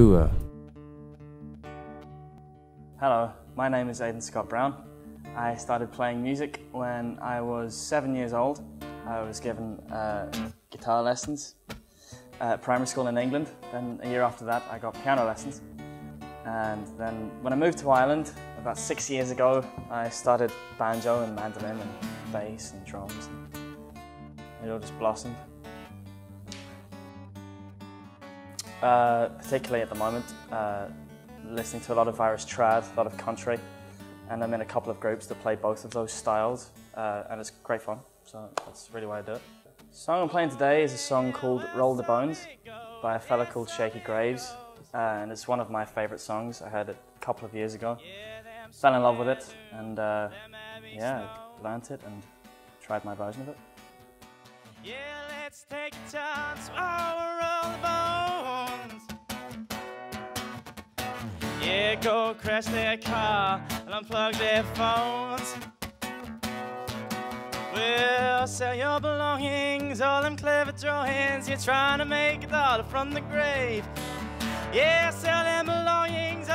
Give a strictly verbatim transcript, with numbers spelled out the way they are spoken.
Rua. Hello, my name is Aiden Scott-Browne. I started playing music when I was seven years old. I was given uh, guitar lessons at primary school in England. Then a year after that I got piano lessons. And then when I moved to Ireland about six years ago, I started banjo and mandolin and bass and drums. It all just blossomed. Uh, particularly at the moment, uh, listening to a lot of Irish trad, a lot of country, and I'm in a couple of groups that play both of those styles, uh, and it's great fun, so that's really why I do it. The song I'm playing today is a song called Roll the Bones by a fella called Shaky Graves, uh, and it's one of my favourite songs. I heard it a couple of years ago, fell in love with it, and uh, yeah, learnt it and tried my version of it. Yeah, let's take a chance for roll the bones. Yeah, go crash their car and unplug their phones. Well, sell your belongings, all them clever drawings. You're trying to make a dollar from the grave. Yeah, sell them belongings.